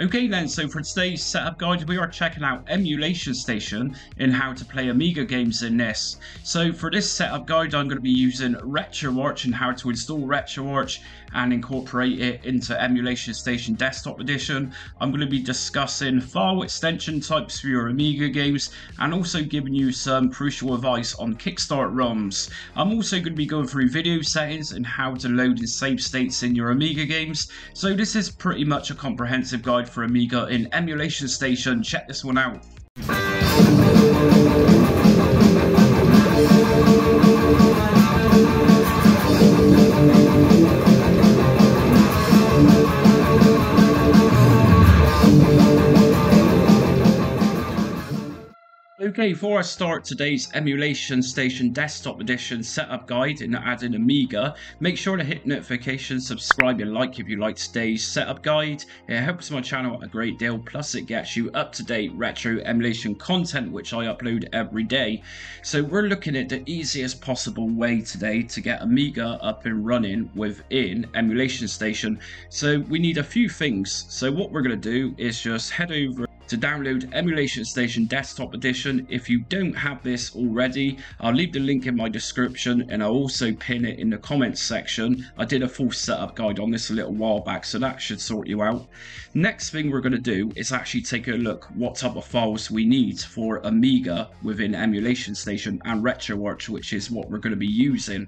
Okay then, so for today's setup guide we are checking out EmulationStation and how to play Amiga games in this. So for this setup guide I'm going to be using RetroArch and how to install RetroArch and incorporate it into EmulationStation Desktop Edition. I'm going to be discussing file extension types for your Amiga games and also giving you some crucial advice on Kickstart ROMs. I'm also going to be going through video settings and how to load and save states in your Amiga games. So this is pretty much a comprehensive guide for Amiga in EmulationStation. Check this one out. Okay, before I start today's EmulationStation Desktop Edition setup guide and adding Amiga, make sure to hit notifications, subscribe and like if you like today's setup guide. It helps my channel a great deal, plus it gets you up to date retro emulation content which I upload every day. So we're looking at the easiest possible way today to get Amiga up and running within EmulationStation. So we need a few things. So what we're going to do is just head over to download EmulationStation Desktop Edition. If you don't have this already, I'll leave the link in my description and I'll also pin it in the comments section. I did a full setup guide on this a little while back, so that should sort you out. Next thing we're going to do is actually take a look what type of files we need for Amiga within EmulationStation and RetroArch, which is what we're going to be using.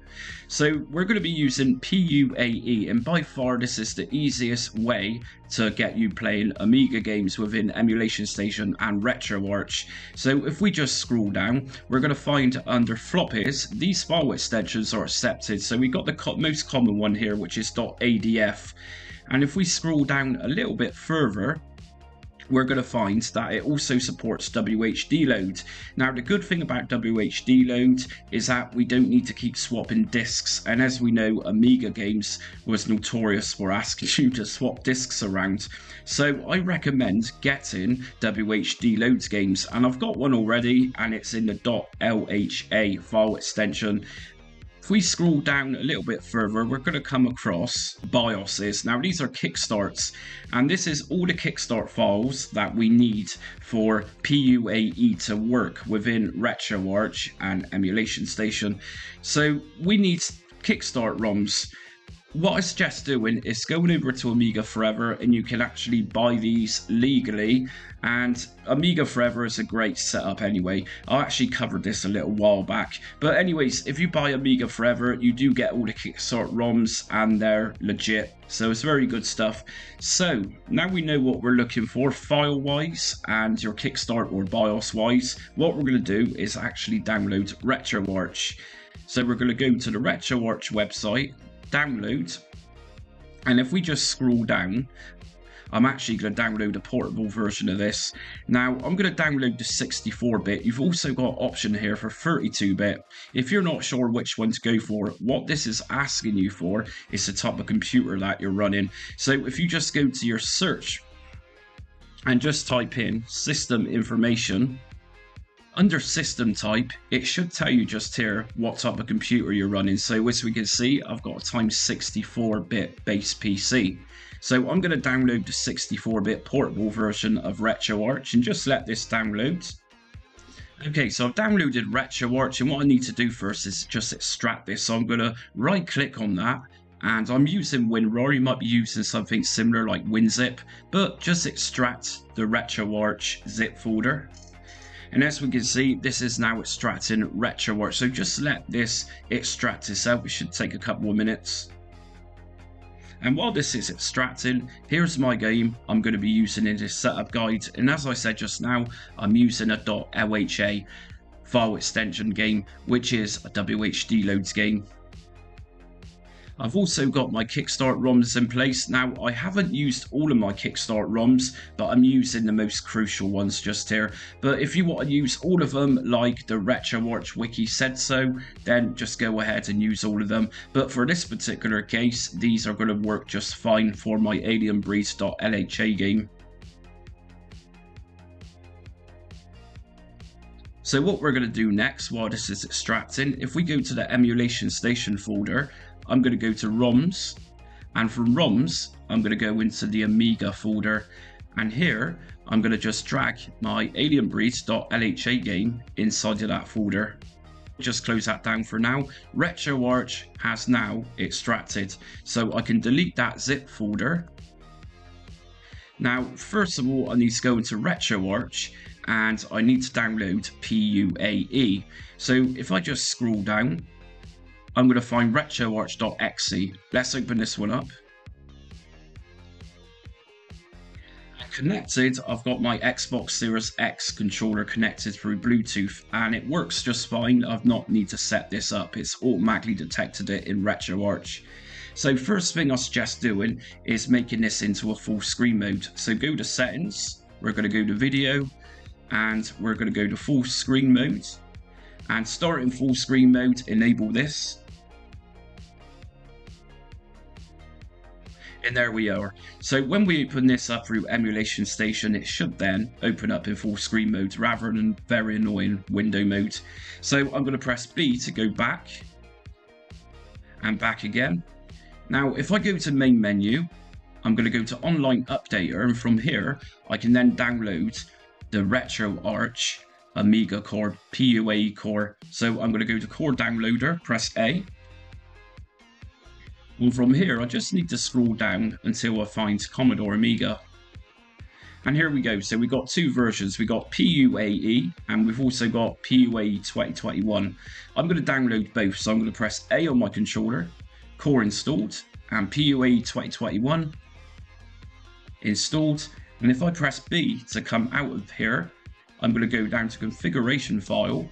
So we're going to be using PUAE, and by far this is the easiest way to get you playing Amiga games within EmulationStation and RetroArch. So if we just scroll down, we're going to find under floppies, these file extensions are accepted. So we got the most common one here, which is .adf. And if we scroll down a little bit further, we're going to find that it also supports WHDLoad. Now the good thing about WHDLoad is that we don't need to keep swapping discs, and as we know, Amiga games was notorious for asking you to swap discs around. So I recommend getting WHDLoad games, and I've got one already and it's in the .lha file extension. If we scroll down a little bit further, we're going to come across BIOSes. Now these are Kickstarts, and this is all the Kickstart files that we need for PUAE to work within RetroArch and EmulationStation. So we need Kickstart ROMs. What I suggest doing is going over to Amiga Forever, and you can actually buy these legally, and Amiga Forever is a great setup anyway. I actually covered this a little while back, but anyways, if you buy Amiga Forever you do get all the Kickstart ROMs and they're legit, so it's very good stuff. So now we know what we're looking for file wise and your Kickstart or BIOS wise, what we're going to do is actually download RetroArch. So we're going to go to the RetroArch website, download, and if we just scroll down, I'm actually going to download a portable version of this. Now I'm going to download the 64-bit. You've also got an option here for 32-bit. If you're not sure which one to go for, what this is asking you for is the type of computer that you're running. So if you just go to your search and just type in system information, under system type, it should tell you just here what type of computer you're running. So as we can see, I've got a times 64-bit base PC. So I'm going to download the 64-bit portable version of RetroArch and just let this download. Okay, so I've downloaded RetroArch, and what I need to do first is just extract this. So I'm going to right click on that, and I'm using WinRAR. You might be using something similar like WinZip, but just extract the RetroArch zip folder. And as we can see, this is now extracting RetroArch. So just let this extract itself. It should take a couple of minutes. And while this is extracting, here's my game I'm going to be using in this setup guide. And as I said just now, I'm using a .lha file extension game, which is a WHDLoad game. I've also got my Kickstart ROMs in place. Now I haven't used all of my Kickstart ROMs, but I'm using the most crucial ones just here. But if you want to use all of them, like the RetroArch wiki said so, then just go ahead and use all of them. But for this particular case, these are going to work just fine for my Alien Breed.lha game. So what we're going to do next, while this is extracting, if we go to the EmulationStation folder, I'm going to go to ROMs, and from ROMs I'm going to go into the Amiga folder, And here, I'm going to just drag my alienbreed.lha game inside of that folder. Just close that down for now. RetroArch has now extracted, so I can delete that zip folder. Now, first of all, I need to go into RetroArch and I need to download PUAE. So if I just scroll down, I'm going to find RetroArch.exe. Let's open this one up. Connected, I've got my Xbox Series X controller connected through Bluetooth and it works just fine. I've not need to set this up, it's automatically detected it in RetroArch. So first thing I suggest doing is making this into a full screen mode. So go to settings, we're going to go to video and we're going to go to full screen mode, and start in full screen mode, enable this. And there we are. So when we open this up through EmulationStation, it should then open up in full screen mode rather than very annoying window mode. So I'm going to press B to go back and back again. Now, if I go to main menu, I'm going to go to online updater, and from here, I can then download the RetroArch Amiga core, PUAE core. So I'm going to go to core downloader, press A. Well, from here, I just need to scroll down until I find Commodore Amiga. And here we go. So we've got two versions. We've got PUAE and we've also got PUAE 2021. I'm going to download both. So I'm going to press A on my controller, core installed, and PUAE 2021 installed. And if I press B to come out of here, I'm going to go down to configuration file.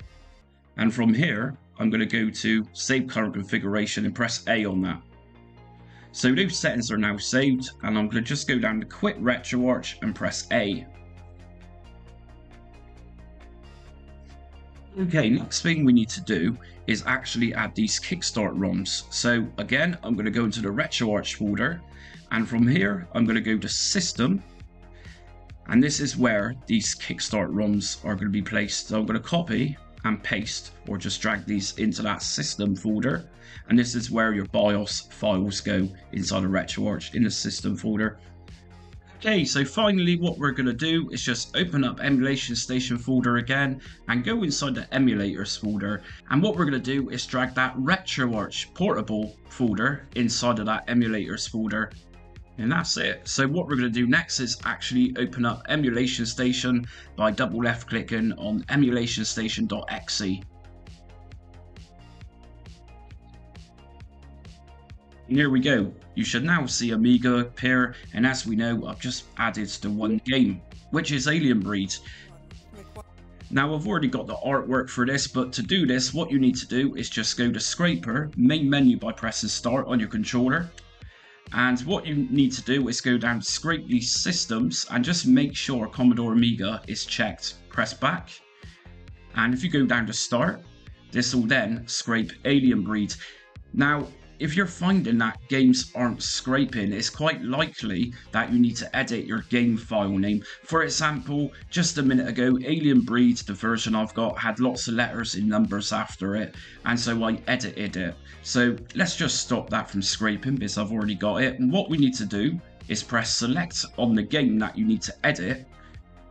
And from here, I'm going to go to save current configuration and press A on that. So those settings are now saved, and I'm going to just go down to quit RetroArch and press A. Okay, next thing we need to do is actually add these Kickstart ROMs. So again, I'm going to go into the RetroArch folder, and from here, I'm going to go to System, and this is where these Kickstart ROMs are going to be placed. So I'm going to copy and paste, or just drag these into that system folder, and this is where your BIOS files go inside of RetroArch in the system folder. Okay, so finally what we're going to do is just open up EmulationStation folder again and go inside the emulators folder, and what we're going to do is drag that RetroArch portable folder inside of that emulators folder. And that's it. So what we're going to do next is actually open up EmulationStation by double left clicking on EmulationStation.exe. And here we go. You should now see Amiga appear, and as we know, I've just added the one game, which is Alien Breed. Now, I've already got the artwork for this, but to do this, what you need to do is just go to Scraper, main menu by pressing start on your controller. And what you need to do is go down to scrape these systems and just make sure Commodore Amiga is checked. Press back. And if you go down to start, this will then scrape Alien Breed. Now, if you're finding that games aren't scraping, it's quite likely that you need to edit your game file name. For example, just a minute ago, Alien Breed, the version I've got, had lots of letters and numbers after it, and so I edited it. So let's just stop that from scraping because I've already got it. And what we need to do is press select on the game that you need to edit,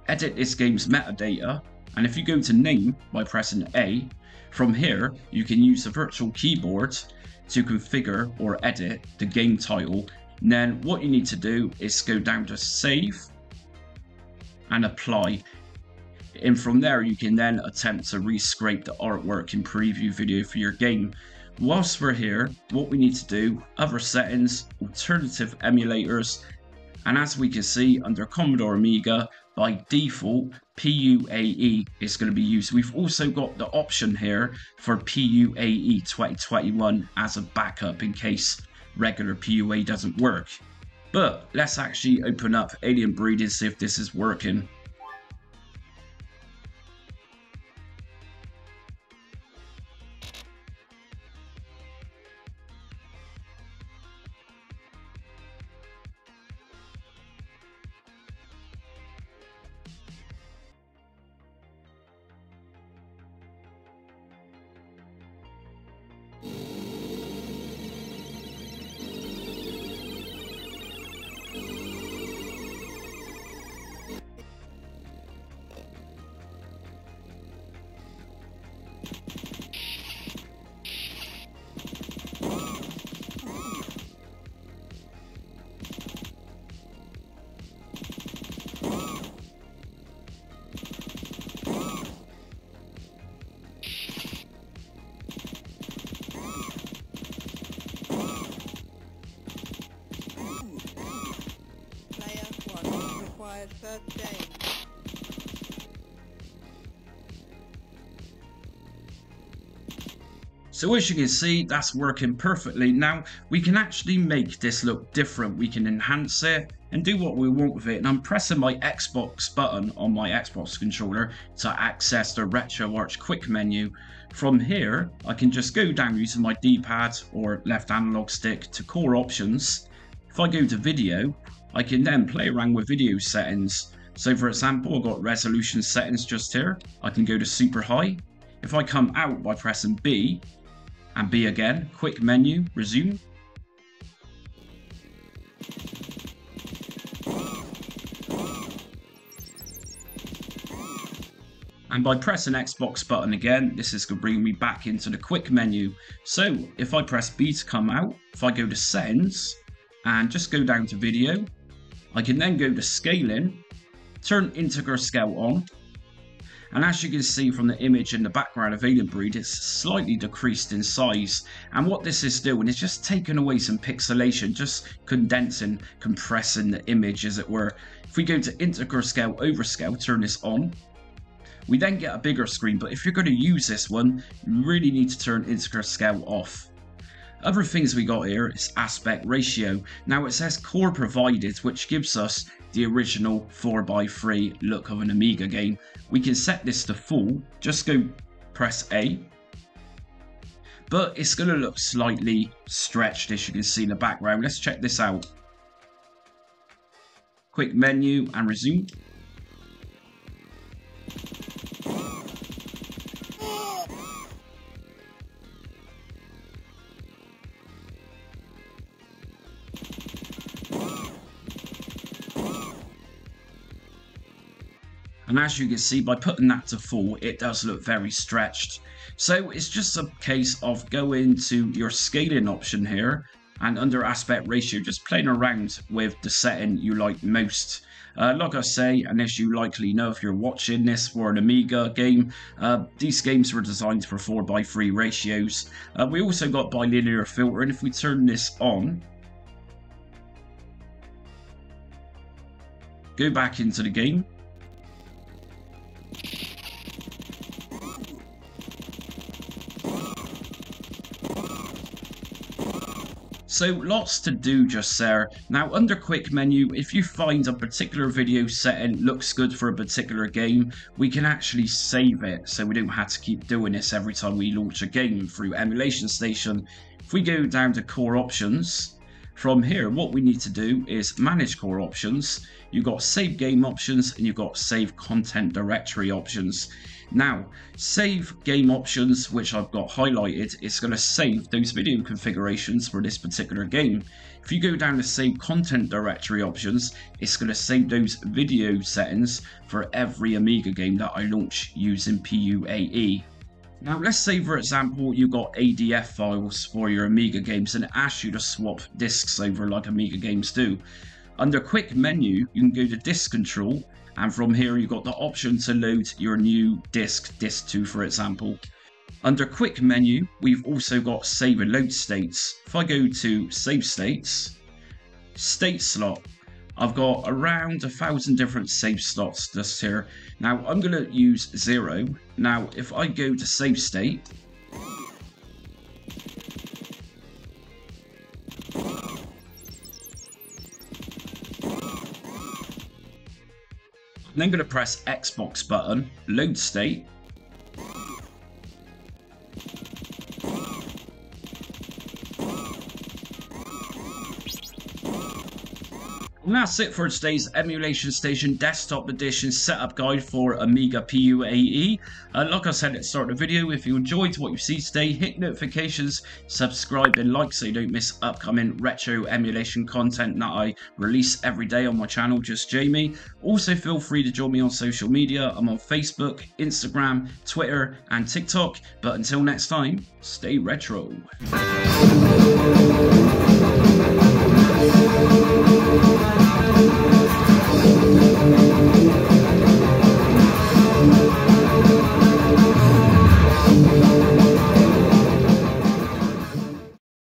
edit this game's metadata, and if you go to name by pressing A, from here you can use the virtual keyboard to configure or edit the game title. And then what you need to do is go down to save and apply, and from there you can then attempt to rescrape the artwork in preview video for your game. Whilst we're here, what we need to do, other settings, alternative emulators, and as we can see under Commodore Amiga, by default, PUAE is going to be used. We've also got the option here for PUAE 2021 as a backup in case regular PUAE doesn't work. But let's actually open up Alien Breed and see if this is working. birthday. So as you can see, that's working perfectly. Now we can actually make this look different. We can enhance it and do what we want with it. And I'm pressing my Xbox button on my Xbox controller to access the RetroArch quick menu. From here, I can just go down using my D-pad or left analog stick to core options. If I go to video, I can then play around with video settings. So for example, I've got resolution settings just here. I can go to super high. If I come out by pressing B, and B again, quick menu, resume. And by pressing Xbox button again, this is going to bring me back into the quick menu. So if I press B to come out, if I go to settings and just go down to video, I can then go to scaling, turn integer scale on. And as you can see from the image in the background of Alien Breed, it's slightly decreased in size. And what this is doing is just taking away some pixelation, just condensing, compressing the image as it were. If we go to integer scale over scale, turn this on, we then get a bigger screen. But if you're going to use this one, you really need to turn integer scale off. Other things we got here is aspect ratio. Now it says core provided, which gives us the original 4x3 look of an Amiga game. We can set this to full, just go press A. But it's going to look slightly stretched as you can see in the background. Let's check this out. Quick menu and resume. And as you can see, by putting that to full, it does look very stretched. So it's just a case of going to your scaling option here and under aspect ratio, just playing around with the setting you like most. Like I say, and as you likely know if you're watching this for an Amiga game, these games were designed for 4x3 ratios. We also got bilinear filtering. If we turn this on, go back into the game. So lots to do just there. Now under quick menu, if you find a particular video setting looks good for a particular game, we can actually save it. So we don't have to keep doing this every time we launch a game through EmulationStation. If we go down to core options, from here what we need to do is manage core options. You've got save game options and you've got save content directory options. Now, save game options, which I've got highlighted, it's going to save those video configurations for this particular game. If you go down to save content directory options, it's going to save those video settings for every Amiga game that I launch using PUAE. Now let's say for example you've got ADF files for your Amiga games and it asks you to swap discs over like Amiga games do. Under quick menu, you can go to disk control. And from here, you've got the option to load your new disk, disk 2 for example. Under quick menu, we've also got save and load states. If I go to save states, state slot, I've got around 1,000 different save slots just here. Now I'm going to use 0. Now if I go to save state, I'm then going to press Xbox button, load state. And that's it for today's EmulationStation Desktop Edition setup guide for Amiga PUAE. Like I said at the start of the video, if you enjoyed what you see today, hit notifications, subscribe and like so you don't miss upcoming retro emulation content that I release every day on my channel, Just Jamie. Also feel free to join me on social media. I'm on Facebook, Instagram, Twitter and TikTok. But until next time, stay retro.